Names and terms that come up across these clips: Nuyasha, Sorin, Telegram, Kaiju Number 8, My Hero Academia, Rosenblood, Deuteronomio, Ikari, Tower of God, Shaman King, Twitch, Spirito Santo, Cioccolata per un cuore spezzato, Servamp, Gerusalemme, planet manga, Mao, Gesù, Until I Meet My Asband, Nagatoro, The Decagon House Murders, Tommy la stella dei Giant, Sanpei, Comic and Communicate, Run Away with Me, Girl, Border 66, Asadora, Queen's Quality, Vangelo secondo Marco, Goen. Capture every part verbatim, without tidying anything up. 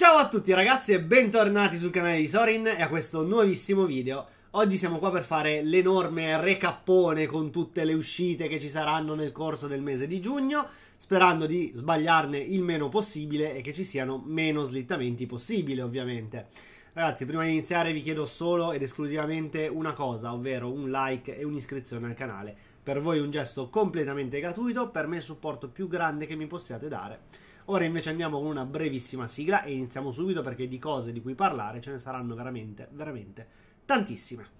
Ciao a tutti ragazzi e bentornati sul canale di Sorin e a questo nuovissimo video. Oggi siamo qua per fare l'enorme recappone con tutte le uscite che ci saranno nel corso del mese di giugno, sperando di sbagliarne il meno possibile e che ci siano meno slittamenti possibile ovviamente. Ragazzi, prima di iniziare vi chiedo solo ed esclusivamente una cosa, ovvero un like e un'iscrizione al canale. Per voi un gesto completamente gratuito, per me il supporto più grande che mi possiate dare. Ora invece andiamo con una brevissima sigla e iniziamo subito perché di cose di cui parlare ce ne saranno veramente, veramente tantissime.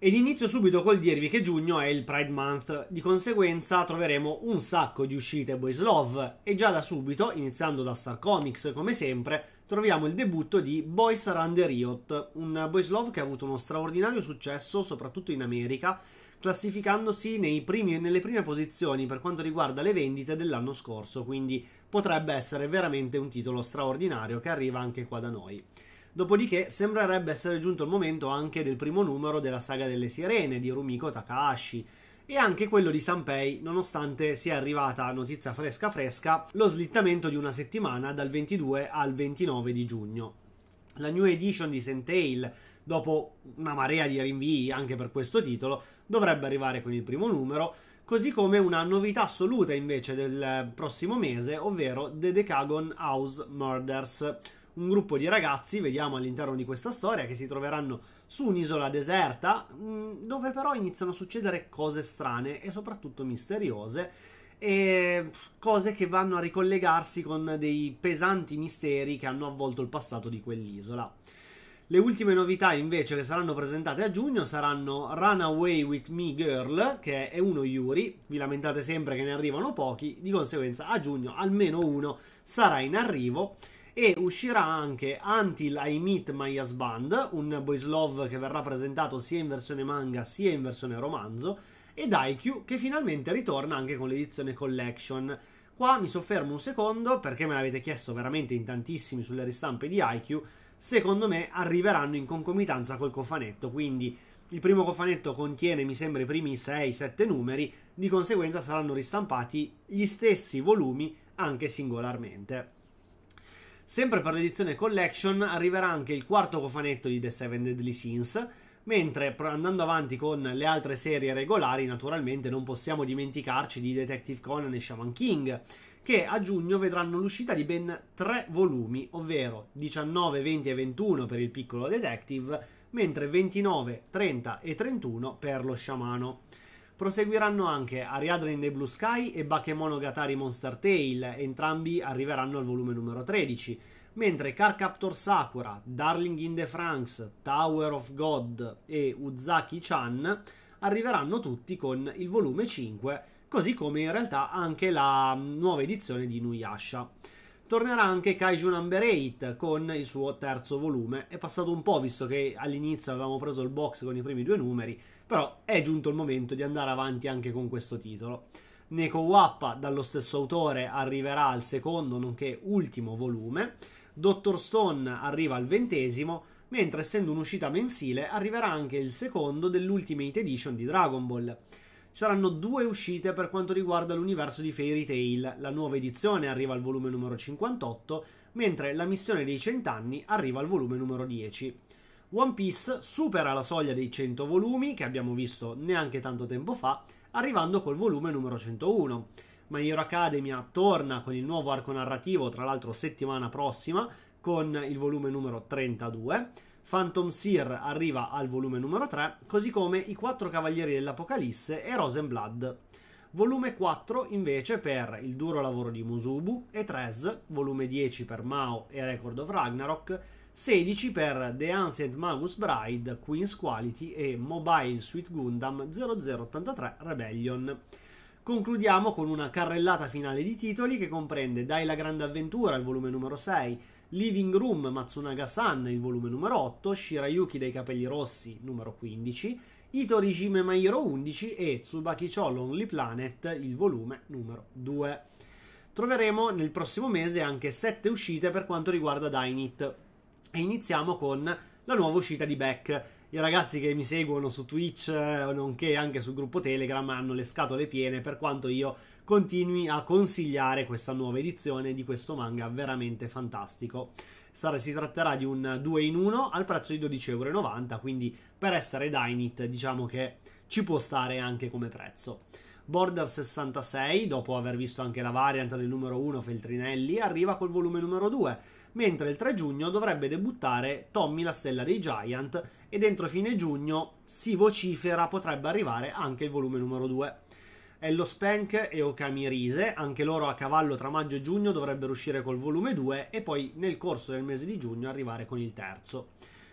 Ed inizio subito col dirvi che giugno è il Pride Month, di conseguenza troveremo un sacco di uscite Boys Love e già da subito, iniziando da Star Comics come sempre, troviamo il debutto di Boys Run the Riot, un Boys Love che ha avuto uno straordinario successo soprattutto in America, classificandosi nei primi, nelle prime posizioni per quanto riguarda le vendite dell'anno scorso, quindi potrebbe essere veramente un titolo straordinario che arriva anche qua da noi. Dopodiché sembrerebbe essere giunto il momento anche del primo numero della Saga delle Sirene di Rumiko Takahashi e anche quello di Sanpei, nonostante sia arrivata notizia fresca fresca lo slittamento di una settimana dal ventidue al ventinove di giugno. La new edition di Saint Tail, dopo una marea di rinvii anche per questo titolo, dovrebbe arrivare con il primo numero, così come una novità assoluta invece del prossimo mese, ovvero The Decagon House Murders. Un gruppo di ragazzi, vediamo all'interno di questa storia, che si troveranno su un'isola deserta dove però iniziano a succedere cose strane e soprattutto misteriose e cose che vanno a ricollegarsi con dei pesanti misteri che hanno avvolto il passato di quell'isola. Le ultime novità invece che saranno presentate a giugno saranno Run Away with Me, Girl, che è uno Yuri, vi lamentate sempre che ne arrivano pochi, di conseguenza a giugno almeno uno sarà in arrivo. E uscirà anche Until I Meet My Asband, un boys love che verrà presentato sia in versione manga sia in versione romanzo, ed I Q che finalmente ritorna anche con l'edizione collection. Qua mi soffermo un secondo perché me l'avete chiesto veramente in tantissimi sulle ristampe di I Q, secondo me arriveranno in concomitanza col cofanetto, quindi il primo cofanetto contiene mi sembra i primi sei sette numeri, di conseguenza saranno ristampati gli stessi volumi anche singolarmente. Sempre per l'edizione Collection arriverà anche il quarto cofanetto di The Seven Deadly Sins, mentre andando avanti con le altre serie regolari naturalmente non possiamo dimenticarci di Detective Conan e Shaman King, che a giugno vedranno l'uscita di ben tre volumi, ovvero diciannove, venti e ventuno per il piccolo Detective, mentre ventinove, trenta e trentuno per lo sciamano. Proseguiranno anche Ariadne in the Blue Sky e Bakemono Gatari Monster Tale, entrambi arriveranno al volume numero tredici, mentre Car Captor Sakura, Darling in the Franks, Tower of God e Uzaki Chan arriveranno tutti con il volume cinque, così come in realtà anche la nuova edizione di Nuyasha. Tornerà anche Kaiju Number otto con il suo terzo volume. È passato un po' visto che all'inizio avevamo preso il box con i primi due numeri, però è giunto il momento di andare avanti anche con questo titolo. Neko Wappa, dallo stesso autore, arriverà al secondo, nonché ultimo volume. doctor Stone arriva al ventesimo, mentre essendo un'uscita mensile arriverà anche il secondo dell'Ultimate Edition di Dragon Ball. Ci saranno due uscite per quanto riguarda l'universo di Fairy Tail, la nuova edizione arriva al volume numero cinquantotto, mentre la missione dei cent'anni arriva al volume numero dieci. One Piece supera la soglia dei cento volumi, che abbiamo visto neanche tanto tempo fa, arrivando col volume numero centouno. My Hero Academia torna con il nuovo arco narrativo, tra l'altro settimana prossima, con il volume numero trentadue. Phantom Seer arriva al volume numero tre, così come I Quattro Cavalieri dell'Apocalisse e Rosenblood. Volume quattro invece per Il Duro Lavoro di Musubu e Tres, volume dieci per Mao e Record of Ragnarok, sedici per The Ancient Magus Bride, Queen's Quality e Mobile Suit Gundam zero zero ottantatré Rebellion. Concludiamo con una carrellata finale di titoli che comprende Dai la grande avventura, il volume numero sei, Living Room Matsunaga-san, il volume numero otto, Shirayuki dei capelli rossi, numero quindici, Itorihime My Hero undici e Tsubaki-cho Lonely Planet, il volume numero due. Troveremo nel prossimo mese anche sette uscite per quanto riguarda Dainit. E iniziamo con la nuova uscita di Back. I ragazzi che mi seguono su Twitch, nonché anche sul gruppo Telegram, hanno le scatole piene per quanto io continui a consigliare questa nuova edizione di questo manga veramente fantastico. Sarà, si tratterà di un due in uno al prezzo di dodici e novanta euro, quindi per essere Dynit diciamo che ci può stare anche come prezzo. Border sessantasei, dopo aver visto anche la variant del numero uno Feltrinelli, arriva col volume numero due, mentre il tre giugno dovrebbe debuttare Tommy la stella dei Giant e dentro fine giugno si vocifera potrebbe arrivare anche il volume numero due. Ello Spank e Okami Rise, anche loro a cavallo tra maggio e giugno, dovrebbero uscire col volume due e poi nel corso del mese di giugno arrivare con il terzo.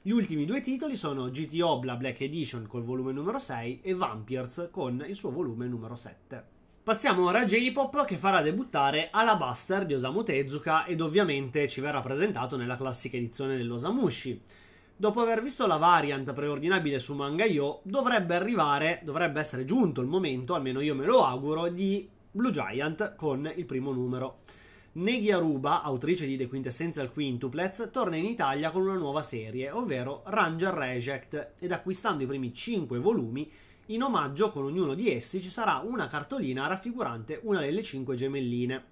Gli ultimi due titoli sono G T Obla Black Edition col volume numero sei e Vampires con il suo volume numero sette. Passiamo ora a J-Pop, che farà debuttare Alabaster di Osamu Tezuka ed ovviamente ci verrà presentato nella classica edizione dell'Osamushi. Dopo aver visto la variant preordinabile su Manga punto io, dovrebbe arrivare, dovrebbe essere giunto il momento, almeno io me lo auguro, di Blue Giant con il primo numero. Negi Aruba, autrice di The Quintessential Quintuplets, torna in Italia con una nuova serie, ovvero Ranger Reject, ed acquistando i primi cinque volumi, in omaggio con ognuno di essi ci sarà una cartolina raffigurante una delle cinque gemelline.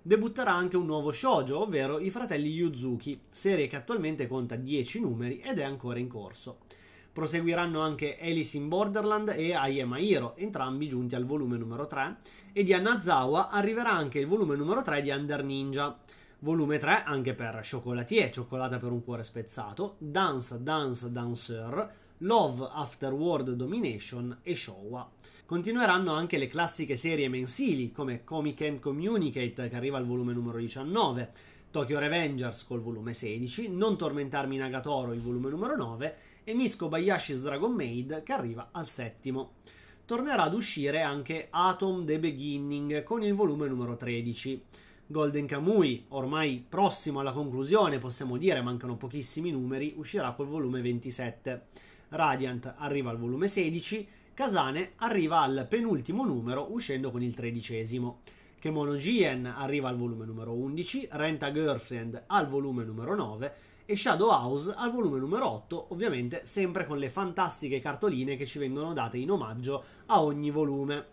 Debutterà anche un nuovo shoujo, ovvero I fratelli Yuzuki, serie che attualmente conta dieci numeri ed è ancora in corso. Proseguiranno anche Alice in Borderland e I Am a Hero, entrambi giunti al volume numero tre, e di Anazawa arriverà anche il volume numero tre di Under Ninja, volume tre anche per Chocolatier, cioccolata per un cuore spezzato, Dance Dance Dancer, Love After World Domination e Showa. Continueranno anche le classiche serie mensili come Comic and Communicate, che arriva al volume numero diciannove, Tokyo Revengers col volume sedici, Non tormentarmi Nagatoro il volume numero nove e Miss Kobayashi's Dragon Maid, che arriva al settimo. Tornerà ad uscire anche Atom The Beginning con il volume numero tredici. Golden Kamui, ormai prossimo alla conclusione possiamo dire, mancano pochissimi numeri, uscirà col volume ventisette. Radiant arriva al volume sedici, Kasane arriva al penultimo numero uscendo con il tredicesimo. Kemono Jien arriva al volume numero undici, Rent a Girlfriend al volume numero nove e Shadow House al volume numero otto, ovviamente sempre con le fantastiche cartoline che ci vengono date in omaggio a ogni volume.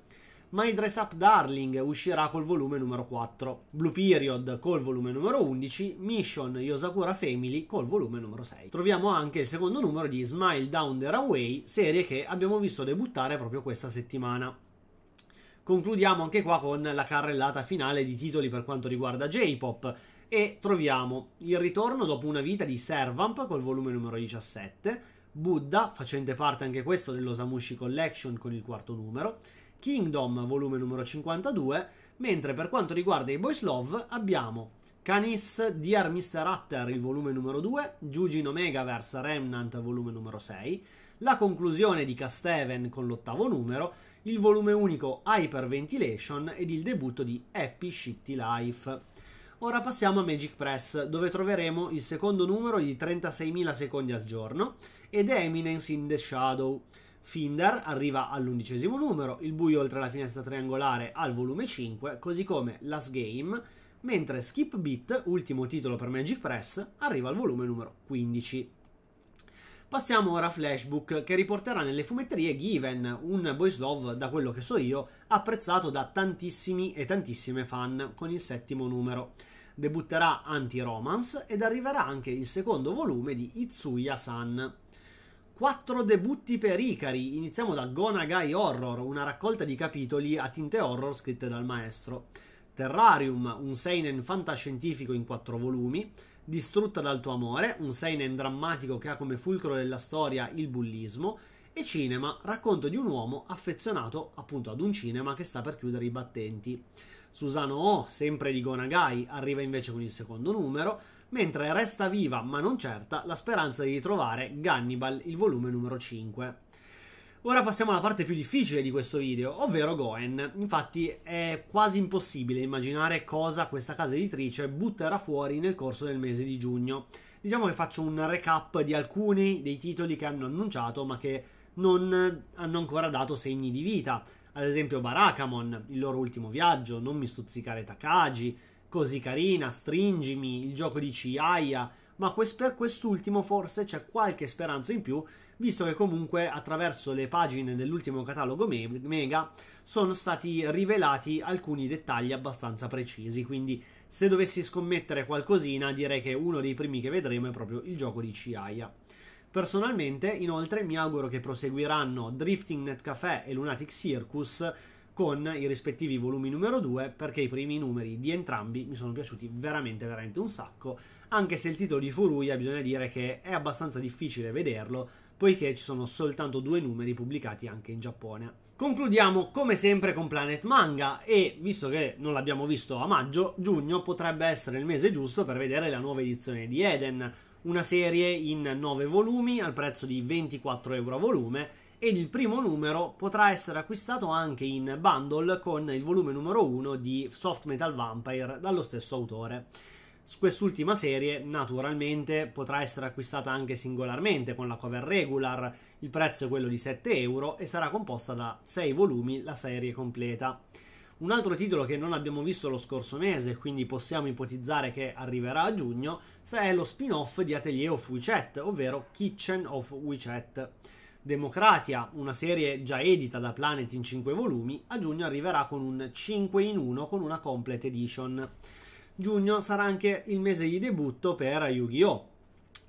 My Dress Up Darling uscirà col volume numero quattro, Blue Period col volume numero undici, Mission Yosakura Family col volume numero sei. Troviamo anche il secondo numero di Smile Down the Runway, serie che abbiamo visto debuttare proprio questa settimana. Concludiamo anche qua con la carrellata finale di titoli per quanto riguarda J-Pop e troviamo il ritorno dopo una vita di Servamp col volume numero diciassette, Buddha, facente parte anche questo dell'Osamushi Collection con il quarto numero, Kingdom volume numero cinquantadue, mentre per quanto riguarda i Boys Love abbiamo Canis Dear mister Hatter il volume numero due, Jujin Omegaverse Remnant volume numero sei, la conclusione di Casteven con l'ottavo numero, il volume unico Hyperventilation ed il debutto di Happy Shitty Life. Ora passiamo a Magic Press, dove troveremo il secondo numero di trentaseimila secondi al giorno ed Eminence in the Shadow. Finder arriva all'undicesimo numero, Il buio oltre la finestra triangolare al volume cinque, così come Last Game, mentre Skip Beat, ultimo titolo per Magic Press, arriva al volume numero quindici. Passiamo ora a Flashbook, che riporterà nelle fumetterie Given, un boys love, da quello che so io, apprezzato da tantissimi e tantissime fan, con il settimo numero. Debutterà Anti-Romance ed arriverà anche il secondo volume di Itsuya-san. Quattro debutti per Ikari, iniziamo da Gonagai Horror, una raccolta di capitoli a tinte horror scritte dal maestro. Terrarium, un seinen fantascientifico in quattro volumi, Distrutta dal tuo amore, un seinen drammatico che ha come fulcro della storia il bullismo, e Cinema, racconto di un uomo affezionato appunto ad un cinema che sta per chiudere i battenti. Susano Oh, sempre di Gonagai, arriva invece con il secondo numero, mentre resta viva, ma non certa, la speranza di ritrovare Gannibal, il volume numero cinque. Ora passiamo alla parte più difficile di questo video, ovvero Goen. Infatti è quasi impossibile immaginare cosa questa casa editrice butterà fuori nel corso del mese di giugno. Diciamo che faccio un recap di alcuni dei titoli che hanno annunciato ma che non hanno ancora dato segni di vita. Ad esempio Barakamon, Il loro ultimo viaggio, Non mi stuzzicare Takagi, Così carina, Stringimi, Il gioco di Chiaia, ma quest- per quest'ultimo forse c'è qualche speranza in più, visto che comunque attraverso le pagine dell'ultimo catalogo me- Mega sono stati rivelati alcuni dettagli abbastanza precisi, quindi se dovessi scommettere qualcosina direi che uno dei primi che vedremo è proprio il gioco di Chiaia. Personalmente, inoltre, mi auguro che proseguiranno Drifting Net Café e Lunatic Circus con i rispettivi volumi numero due, perché i primi numeri di entrambi mi sono piaciuti veramente veramente un sacco, anche se il titolo di Furuya bisogna dire che è abbastanza difficile vederlo, poiché ci sono soltanto due numeri pubblicati anche in Giappone. Concludiamo come sempre con Planet Manga e, visto che non l'abbiamo visto a maggio, giugno potrebbe essere il mese giusto per vedere la nuova edizione di Eden, una serie in nove volumi al prezzo di ventiquattro euro a volume, ed il primo numero potrà essere acquistato anche in bundle con il volume numero uno di Soft Metal Vampire dallo stesso autore. Quest'ultima serie naturalmente potrà essere acquistata anche singolarmente con la cover regular, il prezzo è quello di sette euro e sarà composta da sei volumi la serie completa. Un altro titolo che non abbiamo visto lo scorso mese, quindi possiamo ipotizzare che arriverà a giugno, è lo spin-off di Atelier of WeChat, ovvero Kitchen of WeChat. Democratia, una serie già edita da Planet in cinque volumi, a giugno arriverà con un cinque in uno con una complete edition. Giugno sarà anche il mese di debutto per Yu-Gi-Oh!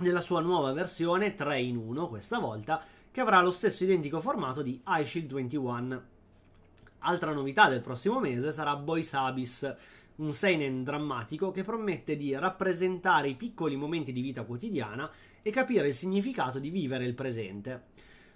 Nella sua nuova versione tre in uno questa volta, che avrà lo stesso identico formato di Eye Shield ventuno. Altra novità del prossimo mese sarà Boys Abyss, un seinen drammatico che promette di rappresentare i piccoli momenti di vita quotidiana e capire il significato di vivere il presente.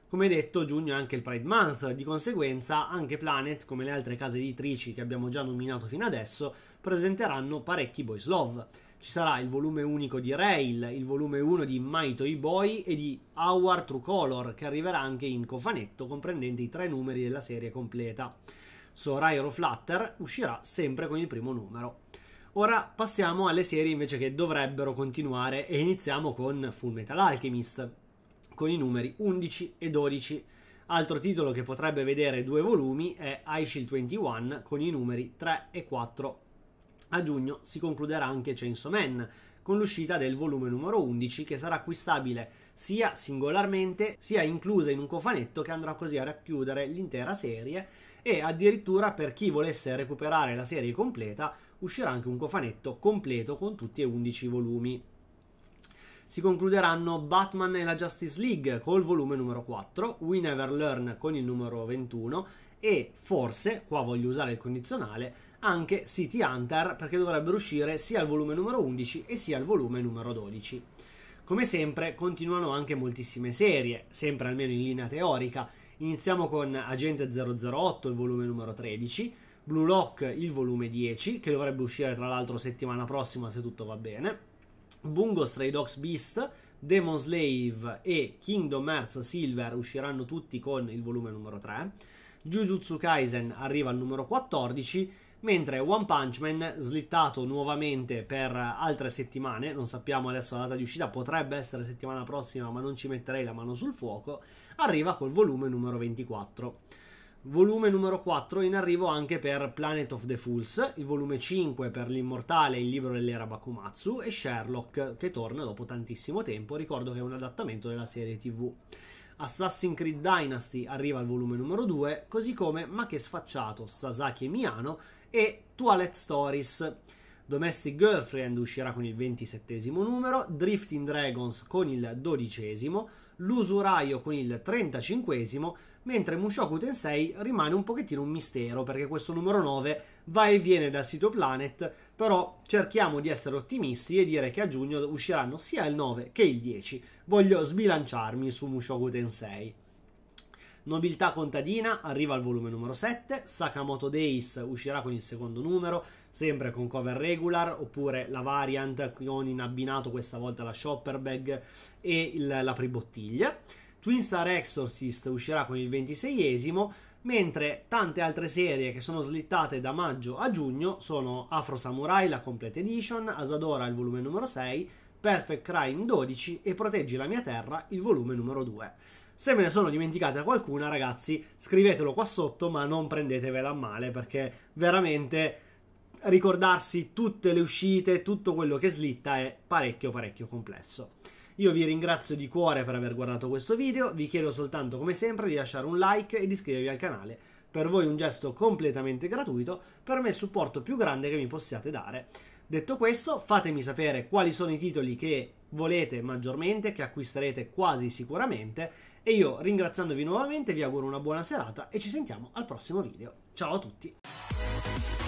Come detto, giugno è anche il Pride Month, di conseguenza anche Planet, come le altre case editrici che abbiamo già nominato fino adesso, presenteranno parecchi Boys Love. Ci sarà il volume unico di Rail, il volume uno di My Toy Boy e di Our True Color, che arriverà anche in cofanetto, comprendente i tre numeri della serie completa. Sorairo Flutter uscirà sempre con il primo numero. Ora passiamo alle serie invece che dovrebbero continuare e iniziamo con Full Metal Alchemist, con i numeri undici e dodici. Altro titolo che potrebbe vedere due volumi è Eye Shield ventuno, con i numeri tre e quattro. A giugno si concluderà anche Chainsaw Man, con l'uscita del volume numero undici, che sarà acquistabile sia singolarmente sia inclusa in un cofanetto che andrà così a racchiudere l'intera serie, e addirittura per chi volesse recuperare la serie completa uscirà anche un cofanetto completo con tutti e undici i volumi. Si concluderanno Batman e la Justice League col volume numero quattro, We Never Learn con il numero ventuno e forse, qua voglio usare il condizionale, anche City Hunter, perché dovrebbero uscire sia il volume numero undici e sia il volume numero dodici. Come sempre continuano anche moltissime serie, sempre almeno in linea teorica. Iniziamo con Agente zero zero otto, il volume numero tredici, Blue Lock, il volume dieci, che dovrebbe uscire tra l'altro settimana prossima se tutto va bene, Bungo Stray Dogs Beast, Demon Slave e Kingdom Hearts Silver usciranno tutti con il volume numero tre, Jujutsu Kaisen arriva al numero quattordici, mentre One Punch Man, slittato nuovamente per altre settimane, non sappiamo adesso la data di uscita, potrebbe essere settimana prossima ma non ci metterei la mano sul fuoco, arriva col volume numero ventiquattro. Volume numero quattro in arrivo anche per Planet of the Fools, il volume cinque per l'Immortale, il libro dell'era Bakumatsu e Sherlock, che torna dopo tantissimo tempo, ricordo che è un adattamento della serie tivù. Assassin's Creed Dynasty arriva al volume numero due, così come Ma che sfacciato, Sasaki e Miano e Twilight Stories. Domestic Girlfriend uscirà con il ventisettesimo numero, Drifting Dragons con il dodicesimo, L'Usuraio con il trentacinquesimo, mentre Mushoku Tensei rimane un pochettino un mistero, perché questo numero nove va e viene dal sito Planet, però cerchiamo di essere ottimisti e dire che a giugno usciranno sia il nove che il dieci. Voglio sbilanciarmi su Mushoku Tensei. Nobiltà contadina arriva al volume numero sette, Sakamoto Days uscirà con il secondo numero, sempre con cover regular oppure la variant con in abbinato questa volta la shopper bag e il, la pribottiglia. Twin Star Exorcist uscirà con il ventiseiesimo, mentre tante altre serie che sono slittate da maggio a giugno sono Afro Samurai, la Complete Edition, Asadora il volume numero sei, Perfect Crime dodici e Proteggi la mia terra il volume numero due. Se me ne sono dimenticata qualcuna, ragazzi, scrivetelo qua sotto, ma non prendetevela a male, perché veramente ricordarsi tutte le uscite, tutto quello che slitta è parecchio parecchio complesso. Io vi ringrazio di cuore per aver guardato questo video, vi chiedo soltanto come sempre di lasciare un like e di iscrivervi al canale. Per voi un gesto completamente gratuito, per me il supporto più grande che mi possiate dare. Detto questo, fatemi sapere quali sono i titoli che volete maggiormente, che acquisterete quasi sicuramente, e io, ringraziandovi nuovamente, vi auguro una buona serata e ci sentiamo al prossimo video. Ciao a tutti!